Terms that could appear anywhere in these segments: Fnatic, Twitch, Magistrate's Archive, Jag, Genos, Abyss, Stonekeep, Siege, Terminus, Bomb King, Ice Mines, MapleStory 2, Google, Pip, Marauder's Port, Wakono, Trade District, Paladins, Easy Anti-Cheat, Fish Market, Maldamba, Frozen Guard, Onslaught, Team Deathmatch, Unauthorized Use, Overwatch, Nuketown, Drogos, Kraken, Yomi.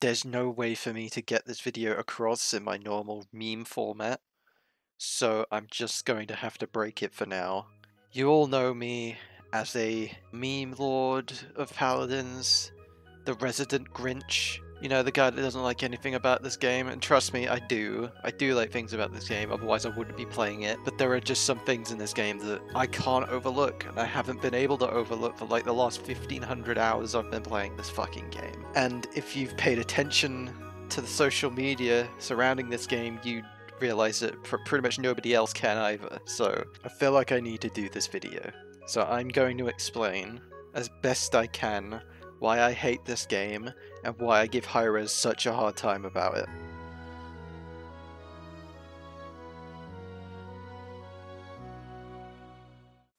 there's no way for me to get this video across in my normal meme format, so I'm just going to have to break it for now. You all know me as a meme lord of Paladins, the resident Grinch, you know, the guy that doesn't like anything about this game, and trust me, I do like things about this game, otherwise I wouldn't be playing it, but there are just some things in this game that I can't overlook, and I haven't been able to overlook for like the last 1500 hours I've been playing this fucking game. And if you've paid attention to the social media surrounding this game, you realize that pretty much nobody else can either, so I feel like I need to do this video. So I'm going to explain, as best I can, why I hate this game, and why I give Hi-Rez such a hard time about it.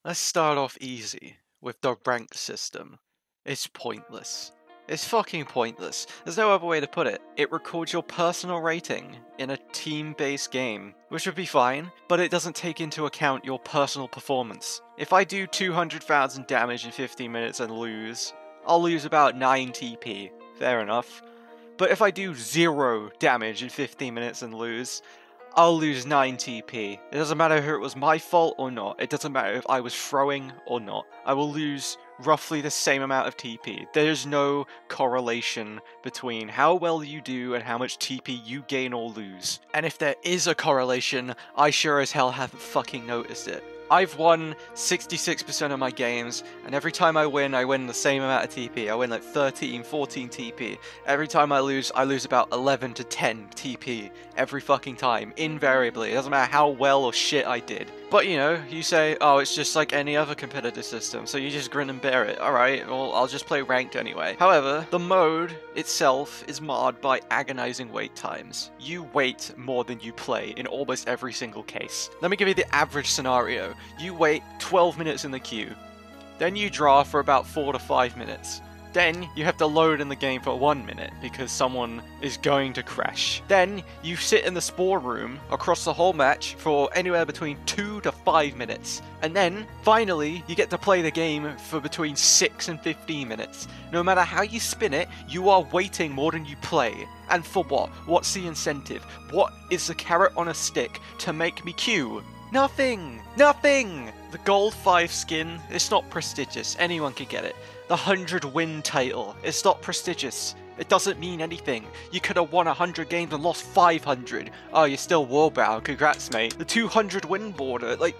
Let's start off easy, with the rank system. It's pointless. It's fucking pointless. There's no other way to put it. It records your personal rating in a team-based game, which would be fine, but it doesn't take into account your personal performance. If I do 200,000 damage in 15 minutes and lose, I'll lose about 9 TP, fair enough. But if I do 0 damage in 15 minutes and lose, I'll lose 9 TP. It doesn't matter if it was my fault or not, it doesn't matter if I was throwing or not, I will lose roughly the same amount of TP. There's no correlation between how well you do and how much TP you gain or lose. And if there is a correlation, I sure as hell haven't fucking noticed it. I've won 66% of my games, and every time I win the same amount of TP. I win like 13, 14 TP. Every time I lose about 11 to 10 TP. Every fucking time. Invariably. It doesn't matter how well or shit I did. But you know, you say, oh, it's just like any other competitive system, so you just grin and bear it. Alright, well, I'll just play ranked anyway. However, the mode itself is marred by agonizing wait times. You wait more than you play in almost every single case. Let me give you the average scenario. You wait 12 minutes in the queue. Then you draw for about 4 to 5 minutes. Then you have to load in the game for 1 minute because someone is going to crash. Then you sit in the spawn room across the whole match for anywhere between 2 to 5 minutes. And then, finally, you get to play the game for between 6 and 15 minutes. No matter how you spin it, you are waiting more than you play. And for what? What's the incentive? What is the carrot on a stick to make me queue? Nothing! Nothing! The gold 5 skin, it's not prestigious. Anyone could get it. The 100-win title, it's not prestigious. It doesn't mean anything. You could have won 100 games and lost 500. Oh, you're still world-bound. Congrats, mate. The 200-win border, like,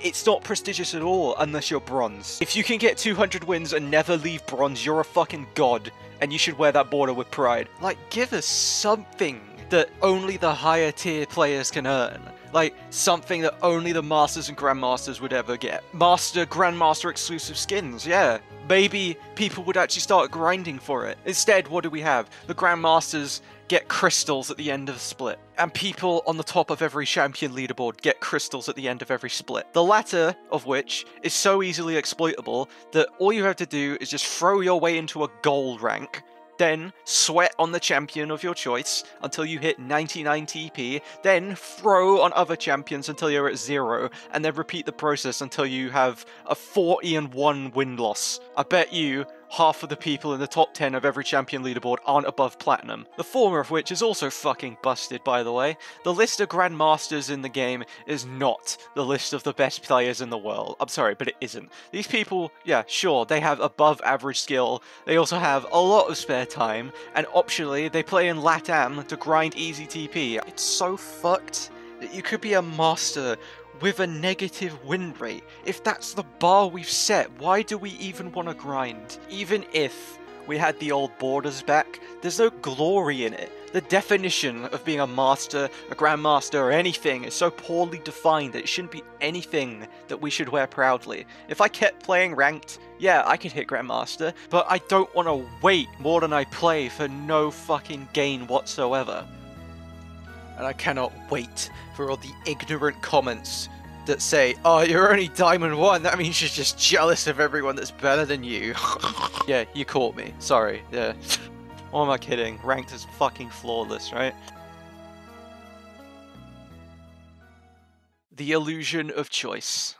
it's not prestigious at all unless you're bronze. If you can get 200 wins and never leave bronze, you're a fucking god, and you should wear that border with pride. Like, give us something that only the higher tier players can earn. Like, something that only the Masters and Grandmasters would ever get. Master, Grandmaster exclusive skins, yeah. Maybe people would actually start grinding for it. Instead, what do we have? The Grandmasters get crystals at the end of the split. And people on the top of every champion leaderboard get crystals at the end of every split. The latter of which is so easily exploitable that all you have to do is just throw your way into a gold rank. Then, sweat on the champion of your choice until you hit 99 TP, then throw on other champions until you're at 0, and then repeat the process until you have a 40-1 win-loss. I bet you half of the people in the top 10 of every champion leaderboard aren't above platinum. The former of which is also fucking busted, by the way. The list of grandmasters in the game is not the list of the best players in the world. I'm sorry, but it isn't. These people, yeah, sure, they have above average skill, they also have a lot of spare time, and optionally, they play in LATAM to grind easy TP. It's so fucked that you could be a master with a negative win rate. If that's the bar we've set, why do we even want to grind? Even if we had the old borders back, there's no glory in it. The definition of being a master, a grandmaster, or anything is so poorly defined that it shouldn't be anything that we should wear proudly. If I kept playing ranked, yeah, I could hit grandmaster, but I don't want to wait more than I play for no fucking gain whatsoever. And I cannot wait for all the ignorant comments that say, oh, you're only Diamond 1, that means you're just jealous of everyone that's better than you. Yeah, you caught me. Sorry, yeah. What am I kidding? Ranked is fucking flawless, right? The illusion of choice.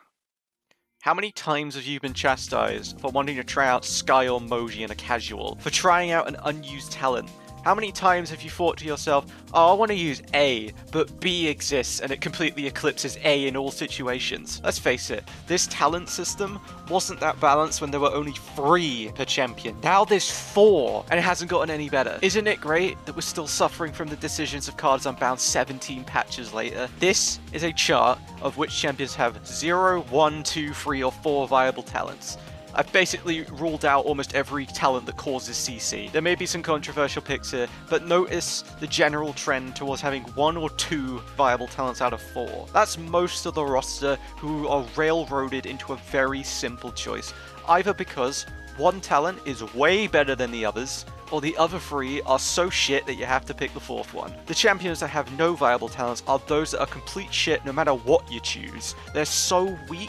How many times have you been chastised for wanting to try out Sky or Moji in a casual? For trying out an unused talent? How many times have you thought to yourself, oh, I want to use A, but B exists and it completely eclipses A in all situations? Let's face it, this talent system wasn't that balanced when there were only 3 per champion. Now there's 4, and it hasn't gotten any better. Isn't it great that we're still suffering from the decisions of Cards Unbound 17 patches later? This is a chart of which champions have 0, 1, 2, 3, or 4 viable talents. I've basically ruled out almost every talent that causes CC. There may be some controversial picks here, but notice the general trend towards having 1 or 2 viable talents out of 4. That's most of the roster who are railroaded into a very simple choice, either because one talent is way better than the others, or the other 3 are so shit that you have to pick the 4th one. The champions that have no viable talents are those that are complete shit no matter what you choose. They're so weak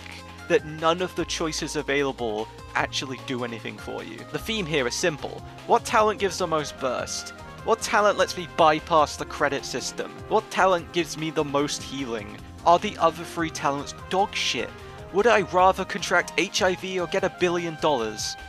that none of the choices available actually do anything for you. The theme here is simple. What talent gives the most burst? What talent lets me bypass the credit system? What talent gives me the most healing? Are the other 3 talents dog shit? Would I rather contract HIV or get $1 billion?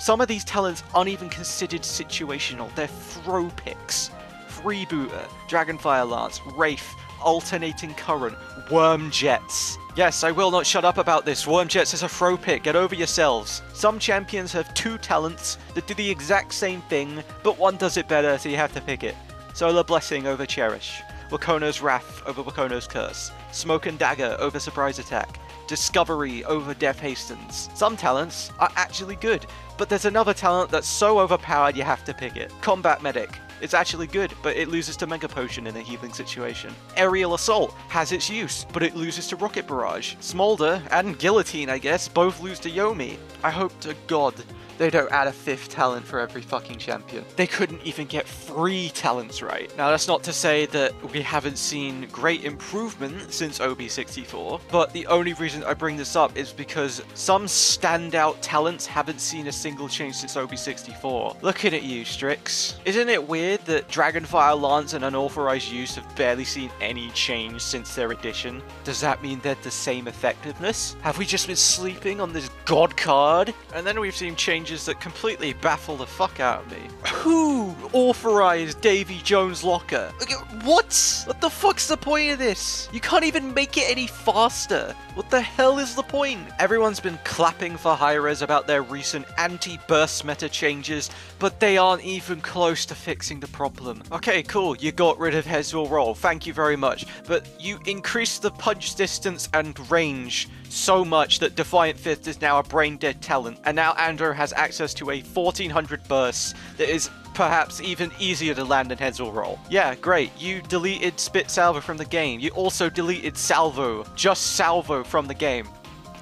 Some of these talents aren't even considered situational, they're throw picks. Freebooter, Dragonfire Lance, Wraith, Alternating Current, Worm Jets. Yes, I will not shut up about this. Worm Jets is a throw pick, get over yourselves. Some champions have 2 talents that do the exact same thing, but one does it better, so you have to pick it. Solar Blessing over Cherish. Wakono's Wrath over Wakono's Curse. Smoke and Dagger over Surprise Attack. Discovery over Death Hastens. Some talents are actually good, but there's another talent that's so overpowered you have to pick it. Combat Medic. It's actually good, but it loses to Mega Potion in a healing situation. Aerial Assault has its use, but it loses to Rocket Barrage. Smolder and Guillotine, I guess, both lose to Yomi. I hope to God they don't add a 5th talent for every fucking champion. They couldn't even get 3 talents right. Now, that's not to say that we haven't seen great improvement since OB64, but the only reason I bring this up is because some standout talents haven't seen a single change since OB64. Looking at you, Strix. Isn't it weird that Dragonfire Lance and Unauthorized Use have barely seen any change since their addition? Does that mean they're the same effectiveness? Have we just been sleeping on this god card? And then we've seen change that completely baffle the fuck out of me. Who authorized Davy Jones' Locker? What? What the fuck's the point of this? You can't even make it any faster. What the hell is the point? Everyone's been clapping for Hi-Rez about their recent anti-burst meta changes, but they aren't even close to fixing the problem. Okay, cool, you got rid of Hezvil Roll, thank you very much, but you increased the punch distance and range so much that Defiant Fist is now a brain-dead talent, and now Andrew has access to a 1400 burst that is perhaps even easier to land than Hezvil Roll. Yeah, great. You deleted Spit Salvo from the game. You also deleted Salvo. Just Salvo from the game.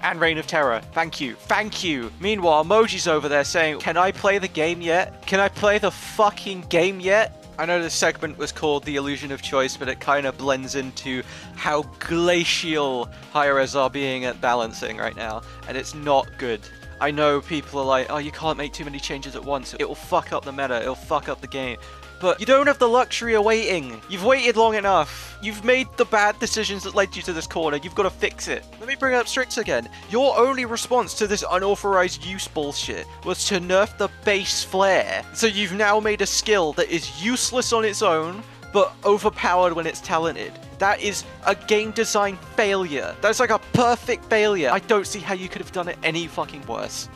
And Reign of Terror. Thank you. Thank you. Meanwhile, Moji's over there saying, can I play the game yet? Can I play the fucking game yet? I know this segment was called The Illusion of Choice, but it kind of blends into how glacial Hi-Rez are being at balancing right now. And it's not good. I know people are like, oh, you can't make too many changes at once. It will fuck up the meta. It will fuck up the game. But you don't have the luxury of waiting. You've waited long enough. You've made the bad decisions that led you to this corner. You've got to fix it. Let me bring up Strix again. Your only response to this unauthorized use bullshit was to nerf the base flare. So you've now made a skill that is useless on its own, but overpowered when it's talented. That is a game design failure. That's like a perfect failure. I don't see how you could have done it any fucking worse.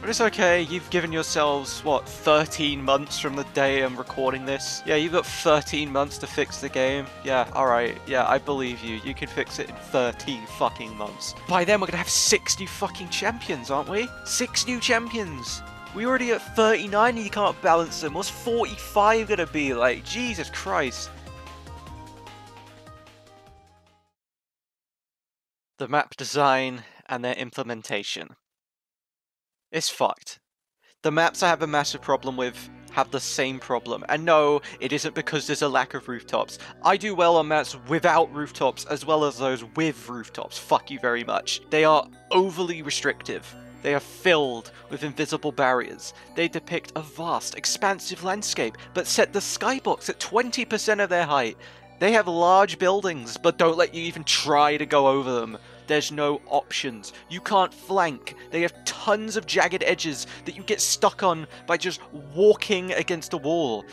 But it's okay, you've given yourselves, what, 13 months from the day I'm recording this? Yeah, you've got 13 months to fix the game. Yeah, alright, yeah, I believe you. You can fix it in 13 fucking months. By then we're gonna have 6 new fucking champions, aren't we? 6 new champions! We're already at 39 and you can't balance them. What's 45 gonna be like? Jesus Christ. The map design and their implementation. It's fucked. The maps I have a massive problem with have the same problem. And no, it isn't because there's a lack of rooftops. I do well on maps without rooftops as well as those with rooftops. Fuck you very much. They are overly restrictive. They are filled with invisible barriers. They depict a vast, expansive landscape, but set the skybox at 20% of their height. They have large buildings, but don't let you even try to go over them. There's no options. You can't flank. They have tons of jagged edges that you get stuck on by just walking against a wall.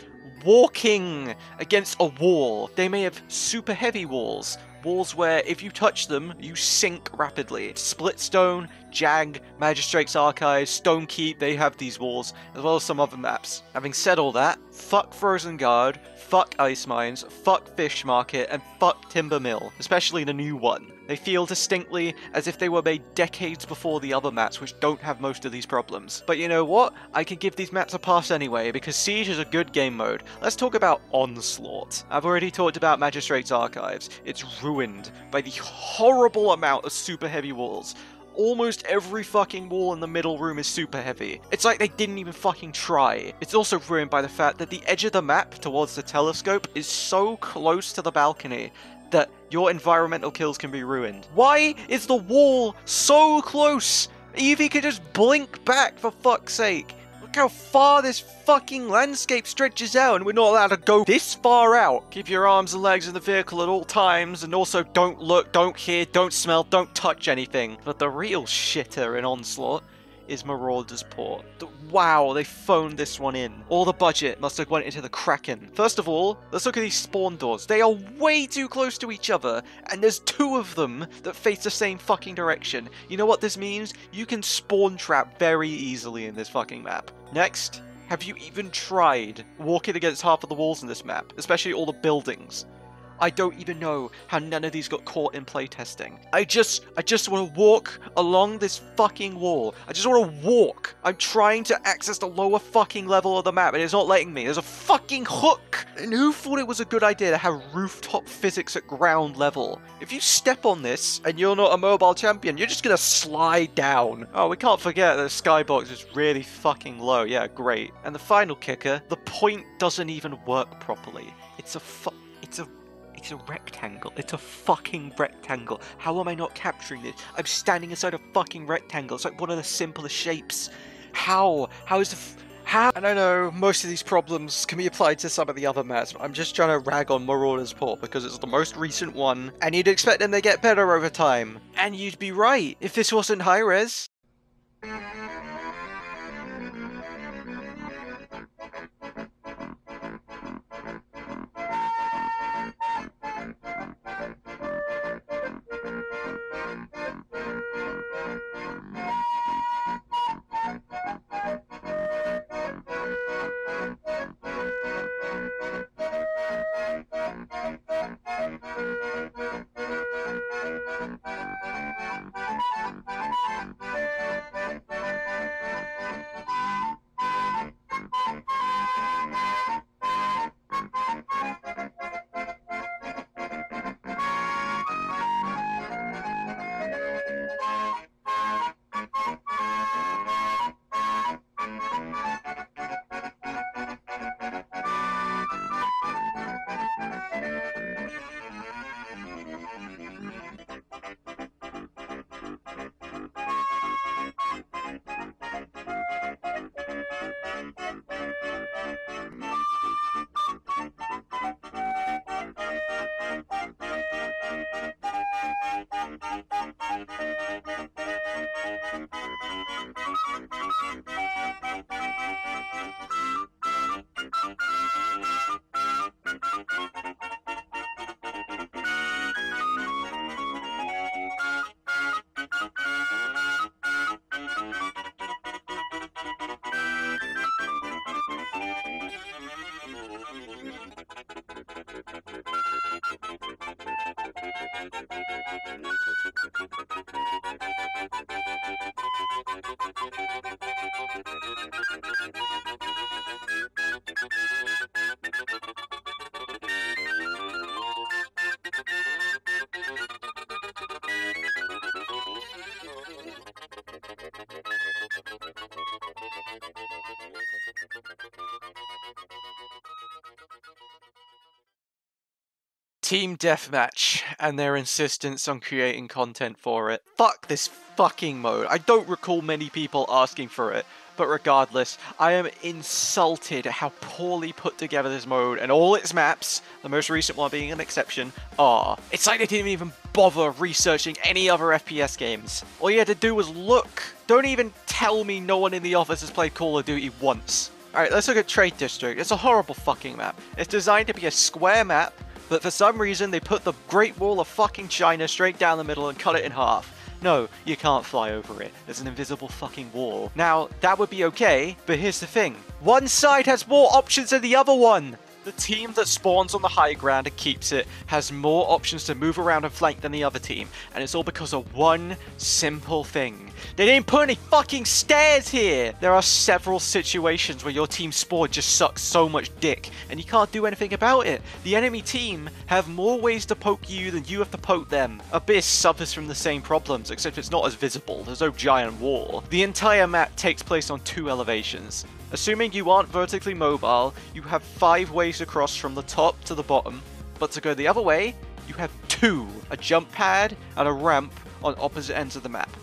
walking against a wall. They may have super heavy walls. Walls where if you touch them, you sink rapidly. Splitstone, Jag, Magistrate's Archive, Stonekeep, they have these walls, as well as some other maps. Having said all that, fuck Frozen Guard, fuck Ice Mines, fuck Fish Market, and fuck Timber Mill, especially the new one. They feel distinctly as if they were made decades before the other maps, which don't have most of these problems. But you know what? I can give these maps a pass anyway, because Siege is a good game mode. Let's talk about Onslaught. I've already talked about Magistrate's Archives. It's ruined by the horrible amount of super heavy walls. Almost every fucking wall in the middle room is super heavy. It's like they didn't even fucking try. It's also ruined by the fact that the edge of the map towards the telescope is so close to the balcony that your environmental kills can be ruined. Why is the wall so close? Eevee could just blink back, for fuck's sake. Look how far this fucking landscape stretches out, and we're not allowed to go this far out. Keep your arms and legs in the vehicle at all times, and also don't look, don't hear, don't smell, don't touch anything. But the real shitter in Onslaught is Marauder's Port. Wow, they phoned this one in. All the budget must have went into the Kraken. First of all, let's look at these spawn doors. They are way too close to each other, and there's two of them that face the same fucking direction. You know what this means? You can spawn trap very easily in this fucking map. Next, have you even tried walking against half of the walls in this map, especially all the buildings? I don't even know how none of these got caught in playtesting. I just want to walk along this fucking wall. I just want to walk. I'm trying to access the lower fucking level of the map and it's not letting me. There's a fucking hook. And who thought it was a good idea to have rooftop physics at ground level? If you step on this and you're not a mobile champion, you're just going to slide down. Oh, we can't forget that the skybox is really fucking low. Yeah, great. And the final kicker, the point doesn't even work properly. It's a rectangle. It's a fucking rectangle. How am I not capturing this? I'm standing inside a fucking rectangle. It's like one of the simplest shapes. How? How is the how? And I know most of these problems can be applied to some of the other maps, but I'm just trying to rag on Marauder's Port because it's the most recent one, and you'd expect them to get better over time. And you'd be right if this wasn't Hi-Rez. Team Deathmatch and their insistence on creating content for it. Fuck this fucking mode. I don't recall many people asking for it, but regardless, I am insulted at how poorly put together this mode and all its maps, the most recent one being an exception, are. It's like they didn't even bother researching any other FPS games. All you had to do was look. Don't even tell me no one in the office has played Call of Duty once. Alright, let's look at Trade District. It's a horrible fucking map. It's designed to be a square map, but for some reason they put the Great Wall of fucking China straight down the middle and cut it in half. No, you can't fly over it. There's an invisible fucking wall. Now, that would be okay, but here's the thing. One side has more options than the other one! The team that spawns on the high ground and keeps it has more options to move around and flank than the other team, and it's all because of one simple thing. They didn't put any fucking stairs here! There are several situations where your team spawn just sucks so much dick, and you can't do anything about it. The enemy team have more ways to poke you than you have to poke them. Abyss suffers from the same problems, except it's not as visible. There's no giant wall. The entire map takes place on 2 elevations. Assuming you aren't vertically mobile, you have 5 ways across from the top to the bottom, but to go the other way, you have 2, a jump pad and a ramp on opposite ends of the map.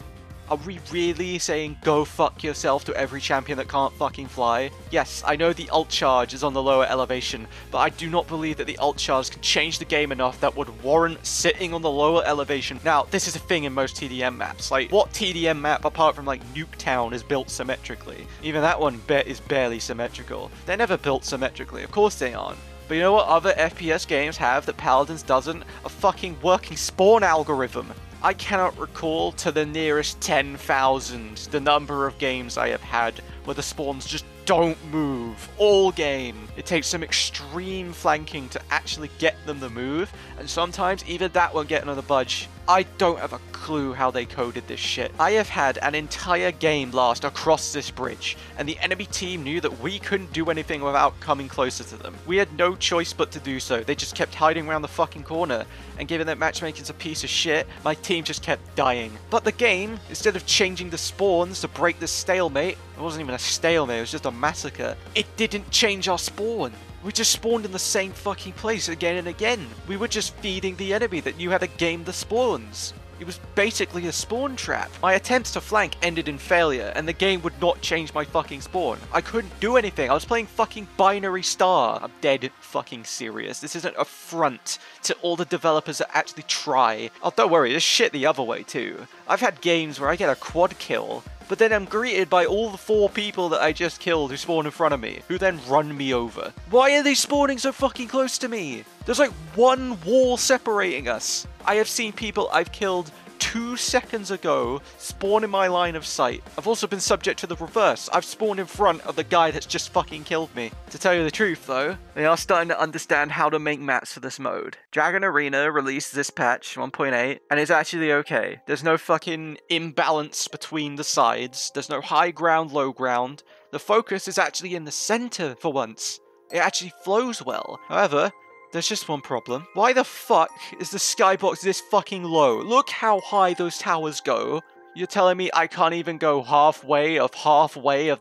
Are we really saying go fuck yourself to every champion that can't fucking fly? Yes, I know the alt charge is on the lower elevation, but I do not believe that the alt charge can change the game enough that would warrant sitting on the lower elevation. Now, this is a thing in most TDM maps. Like, what TDM map apart from like Nuketown is built symmetrically? Even that one is barely symmetrical. They're never built symmetrically, of course they aren't. But you know what other FPS games have that Paladins doesn't? A fucking working spawn algorithm. I cannot recall to the nearest 10,000 the number of games I have had where the spawns just don't move all game. It takes some extreme flanking to actually get them to move, and sometimes even that won't get another budge. I don't have a clue how they coded this shit. I have had an entire game last across this bridge, and the enemy team knew that we couldn't do anything without coming closer to them. We had no choice but to do so. They just kept hiding around the fucking corner, and given that matchmaking's a piece of shit, my team just kept dying. But the game, instead of changing the spawns to break this stalemate, it wasn't even a stalemate, it was just a massacre. It didn't change our spawn. We just spawned in the same fucking place again and again. We were just feeding the enemy that knew how to game the spawns. It was basically a spawn trap. My attempts to flank ended in failure, and the game would not change my fucking spawn. I couldn't do anything. I was playing fucking Binary Star. I'm dead fucking serious. This is an affront to all the developers that actually try. Oh, don't worry, there's shit the other way too. I've had games where I get a quad kill, but then I'm greeted by all the 4 people that I just killed who spawn in front of me, who then run me over. Why are they spawning so fucking close to me? There's like one wall separating us. I have seen people I've killed 2 seconds ago spawn in my line of sight. I've also been subject to the reverse. I've spawned in front of the guy that's just fucking killed me. To tell you the truth though, they are starting to understand how to make maps for this mode. Dragon Arena released this patch 1.8 and it's actually okay. There's no fucking imbalance between the sides. There's no high ground, low ground. The focus is actually in the center for once. It actually flows well. However, there's just one problem. Why the fuck is the skybox this fucking low? Look how high those towers go. You're telling me I can't even go halfway of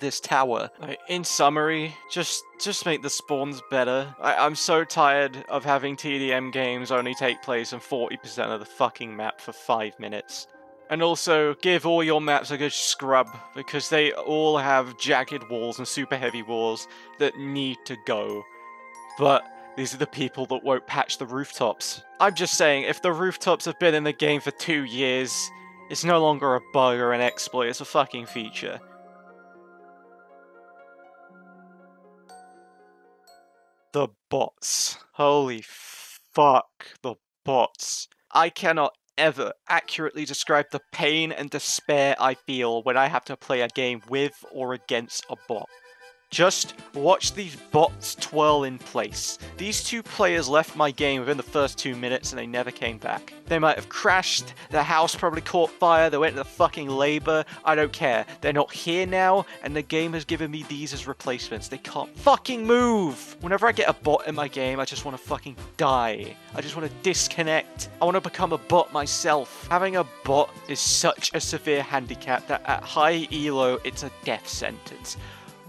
this tower. In summary, just make the spawns better. I'm so tired of having TDM games only take place on 40% of the fucking map for 5 minutes. And also, give all your maps a good scrub, because they all have jagged walls and super heavy walls that need to go. But these are the people that won't patch the rooftops. I'm just saying, if the rooftops have been in the game for 2 years, it's no longer a bug or an exploit, it's a fucking feature. The bots. Holy fuck, the bots. I cannot ever accurately describe the pain and despair I feel when I have to play a game with or against a bot. Just watch these bots twirl in place. These 2 players left my game within the first 2 minutes and they never came back. They might have crashed, their house probably caught fire, they went into fucking labor, I don't care. They're not here now and the game has given me these as replacements. They can't fucking move! Whenever I get a bot in my game, I just want to fucking die. I just want to disconnect. I want to become a bot myself. Having a bot is such a severe handicap that at high elo, it's a death sentence.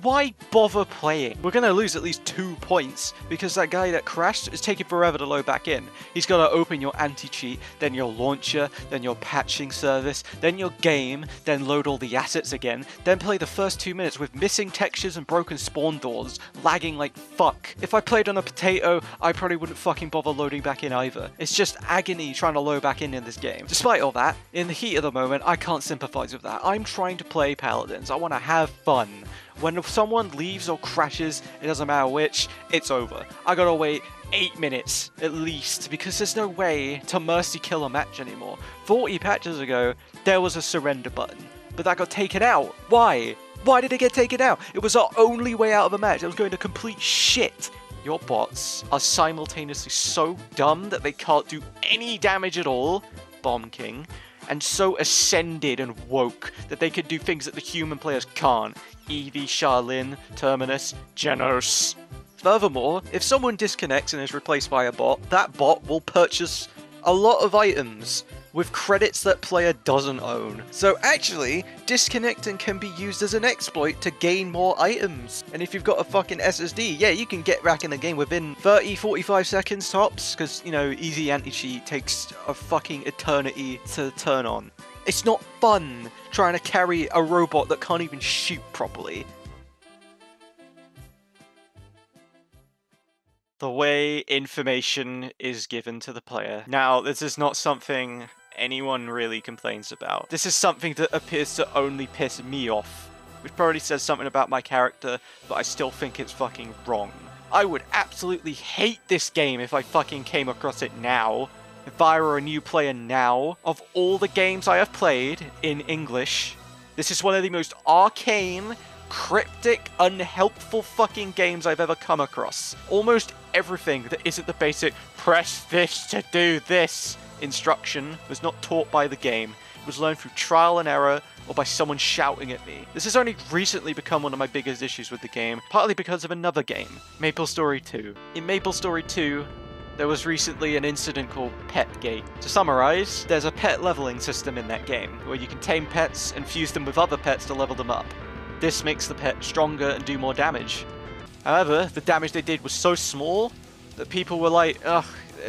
Why bother playing? We're gonna lose at least 2 points because that guy that crashed is taking forever to load back in. He's gotta open your anti-cheat, then your launcher, then your patching service, then your game, then load all the assets again, then play the first 2 minutes with missing textures and broken spawn doors, lagging like fuck. If I played on a potato, I probably wouldn't fucking bother loading back in either. It's just agony trying to load back in this game. Despite all that, in the heat of the moment, I can't sympathize with that. I'm trying to play Paladins. I wanna have fun. When someone leaves or crashes, it doesn't matter which, it's over. I gotta wait 8 minutes, at least, because there's no way to mercy kill a match anymore. 40 patches ago, there was a surrender button, but that got taken out. Why? Why did it get taken out? It was our only way out of a match. It was going to complete shit. Your bots are simultaneously so dumb that they can't do any damage at all, Bomb King, and so ascended and woke that they can do things that the human players can't. Eevee, Charlin, Terminus, Genos. Furthermore, if someone disconnects and is replaced by a bot, that bot will purchase a lot of items with credits that player doesn't own. So actually, disconnecting can be used as an exploit to gain more items. And if you've got a fucking SSD, yeah, you can get back in the game within 30, 45 seconds tops, because, you know, easy anti-cheat takes a fucking eternity to turn on. It's not fun trying to carry a robot that can't even shoot properly. The way information is given to the player. Now, this is not something anyone really complains about. This is something that appears to only piss me off, which probably says something about my character, but I still think it's fucking wrong. I would absolutely hate this game if I fucking came across it now. If I were a new player now, of all the games I have played in English, this is one of the most arcane, cryptic, unhelpful fucking games I've ever come across. Almost everything that isn't the basic press this to do this instruction was not taught by the game. It was learned through trial and error or by someone shouting at me. This has only recently become one of my biggest issues with the game, partly because of another game, MapleStory 2. In MapleStory 2, there was recently an incident called Petgate. To summarize, there's a pet leveling system in that game, where you can tame pets and fuse them with other pets to level them up. This makes the pet stronger and do more damage. However, the damage they did was so small that people were like, ugh,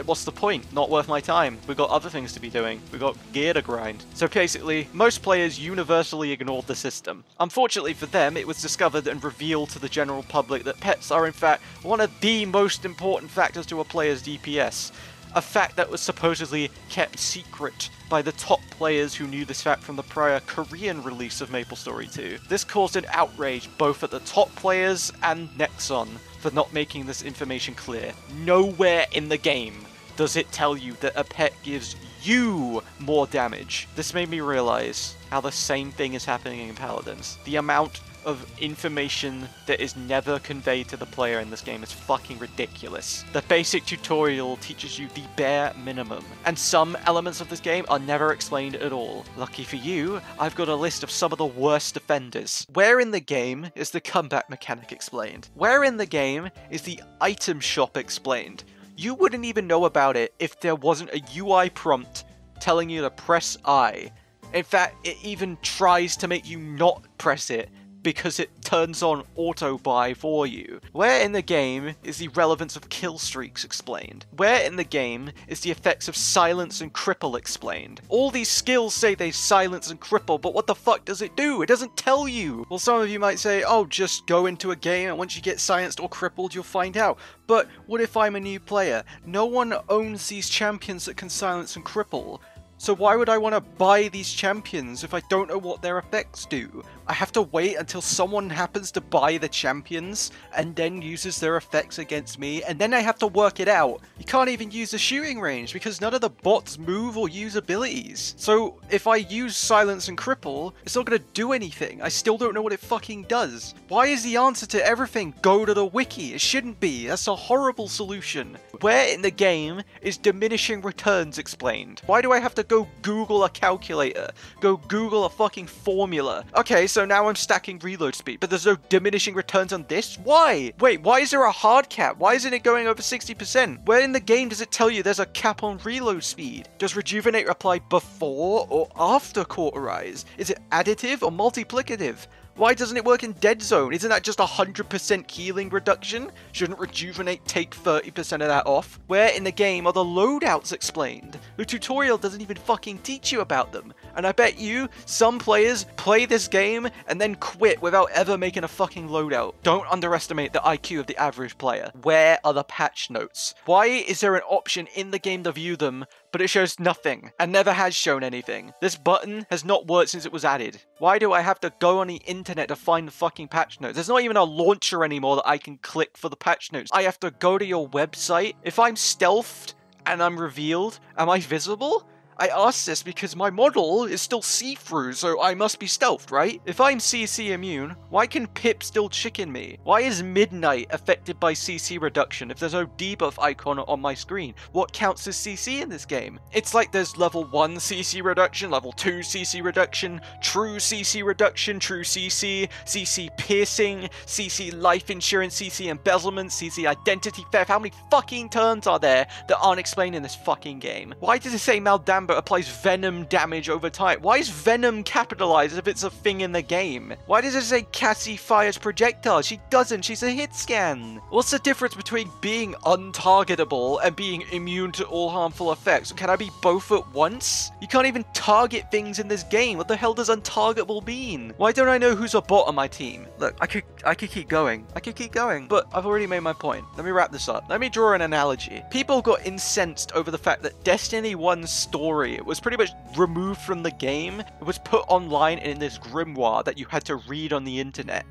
what's the point? Not worth my time. We've got other things to be doing. We've got gear to grind. So basically, most players universally ignored the system. Unfortunately for them, it was discovered and revealed to the general public that pets are in fact one of the most important factors to a player's DPS. A fact that was supposedly kept secret by the top players who knew this fact from the prior Korean release of MapleStory 2. This caused an outrage both at the top players and Nexon for not making this information clear. Nowhere in the game does it tell you that a pet gives you more damage. This made me realize how the same thing is happening in Paladins. The amount of information that is never conveyed to the player in this game is fucking ridiculous. The basic tutorial teaches you the bare minimum, and some elements of this game are never explained at all. Lucky for you, I've got a list of some of the worst offenders. Where in the game is the comeback mechanic explained? Where in the game is the item shop explained? You wouldn't even know about it if there wasn't a UI prompt telling you to press I. In fact, it even tries to make you not press it, because it turns on auto-buy for you. Where in the game is the relevance of kill streaks explained? Where in the game is the effects of silence and cripple explained? All these skills say they silence and cripple, but what the fuck does it do? It doesn't tell you! Well, some of you might say, oh, just go into a game and once you get silenced or crippled, you'll find out. But what if I'm a new player? No one owns these champions that can silence and cripple. So why would I want to buy these champions if I don't know what their effects do? I have to wait until someone happens to buy the champions and then uses their effects against me, and then I have to work it out. You can't even use the shooting range because none of the bots move or use abilities. So if I use silence and cripple, it's not going to do anything. I still don't know what it fucking does. Why is the answer to everything go to the wiki? It shouldn't be. That's a horrible solution. Where in the game is diminishing returns explained? Why do I have to go Google a calculator? Go Google a fucking formula. Okay, so now I'm stacking reload speed, but there's no diminishing returns on this? Why? Wait, why is there a hard cap? Why isn't it going over 60%? Where in the game does it tell you there's a cap on reload speed? Does rejuvenate apply before or after cauterize? Is it additive or multiplicative? Why doesn't it work in Dead Zone? Isn't that just 100% healing reduction? Shouldn't Rejuvenate take 30% of that off? Where in the game are the loadouts explained? The tutorial doesn't even fucking teach you about them. And I bet you, some players play this game and then quit without ever making a fucking loadout. Don't underestimate the IQ of the average player. Where are the patch notes? Why is there an option in the game to view them, but it shows nothing, and never has shown anything. This button has not worked since it was added. Why do I have to go on the internet to find the fucking patch notes? There's not even a launcher anymore that I can click for the patch notes. I have to go to your website. If I'm stealthed and I'm revealed, am I visible? I asked this because my model is still see-through, so I must be stealthed, right? If I'm CC immune, why can Pip still chicken me? Why is Midnight affected by CC reduction if there's no debuff icon on my screen? What counts as CC in this game? It's like there's level 1 CC reduction, level 2 CC reduction, true CC reduction, true CC, CC piercing, CC life insurance, CC embezzlement, CC identity theft. How many fucking terms are there that aren't explained in this fucking game? Why does it say Maldamba applies venom damage over time? Why is venom capitalized if it's a thing in the game? Why does it say Cassie fires projectiles? She doesn't, she's a hit scan. What's the difference between being untargetable and being immune to all harmful effects? Can I be both at once? You can't even target things in this game. What the hell does untargetable mean? Why don't I know who's a bot on my team? Look, I could keep going. I could keep going, but I've already made my point. Let me wrap this up. Let me draw an analogy. People got incensed over the fact that Destiny 1's story, it was pretty much removed from the game. It was put online in this grimoire that you had to read on the internet.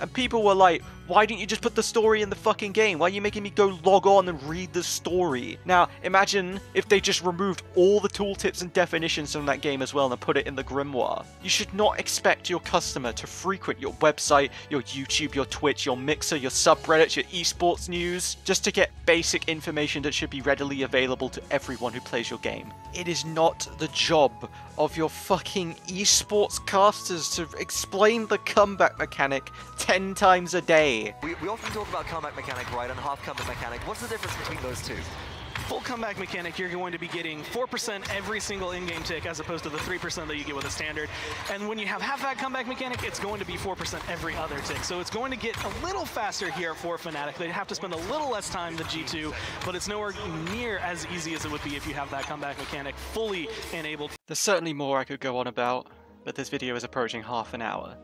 And people were like, why didn't you just put the story in the fucking game? Why are you making me go log on and read the story? Now, imagine if they just removed all the tooltips and definitions from that game as well and put it in the grimoire. You should not expect your customer to frequent your website, your YouTube, your Twitch, your Mixer, your subreddits, your esports news, just to get basic information that should be readily available to everyone who plays your game. It is not the job of your fucking esports casters to explain the comeback mechanic 10 times a day. We often talk about comeback mechanic, right, and half comeback mechanic. What's the difference between those two? Full comeback mechanic, you're going to be getting 4% every single in-game tick as opposed to the 3% that you get with a standard. And when you have half-back comeback mechanic, it's going to be 4% every other tick. So it's going to get a little faster here for Fnatic. They have to spend a little less time than G2, but it's nowhere near as easy as it would be if you have that comeback mechanic fully enabled. There's certainly more I could go on about, but this video is approaching half an hour.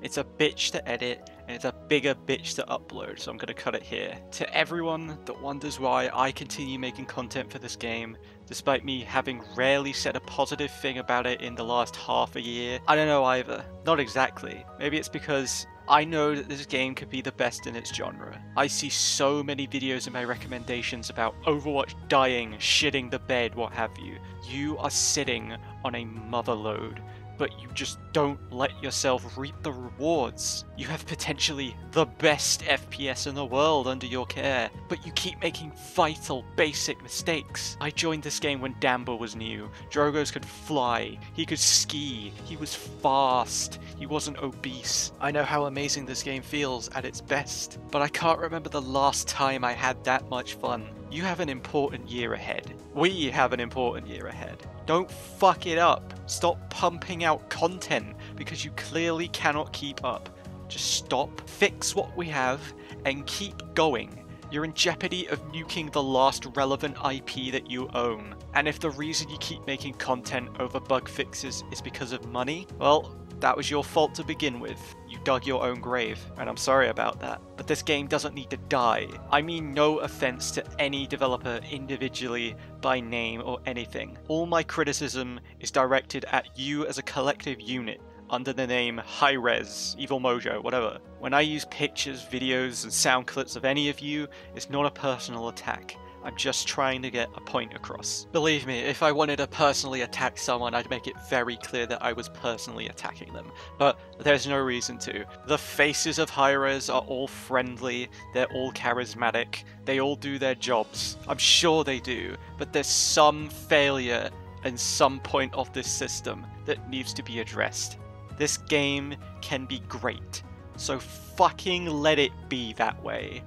It's a bitch to edit, and it's a bigger bitch to upload, so I'm going to cut it here. To everyone that wonders why I continue making content for this game, despite me having rarely said a positive thing about it in the last half a year, I don't know either. Not exactly. Maybe it's because I know that this game could be the best in its genre. I see so many videos in my recommendations about Overwatch dying, shitting the bed, what have you. You are sitting on a motherload, but you just don't let yourself reap the rewards. You have potentially the best FPS in the world under your care, but you keep making vital, basic mistakes. I joined this game when Damba was new. Drogos could fly, he could ski, he was fast, he wasn't obese. I know how amazing this game feels at its best, but I can't remember the last time I had that much fun. You have an important year ahead. We have an important year ahead. Don't fuck it up. Stop pumping out content because you clearly cannot keep up. Just stop, fix what we have, and keep going. You're in jeopardy of nuking the last relevant IP that you own. And if the reason you keep making content over bug fixes is because of money, well, that was your fault to begin with. You dug your own grave, and I'm sorry about that. But this game doesn't need to die. I mean no offense to any developer individually, by name, or anything. All my criticism is directed at you as a collective unit, under the name Hi-Rez, Evil Mojo, whatever. When I use pictures, videos, and sound clips of any of you, it's not a personal attack. I'm just trying to get a point across. Believe me, if I wanted to personally attack someone, I'd make it very clear that I was personally attacking them. But there's no reason to. The faces of Hi-Rez are all friendly, they're all charismatic, they all do their jobs. I'm sure they do, but there's some failure and some point of this system that needs to be addressed. This game can be great, so fucking let it be that way.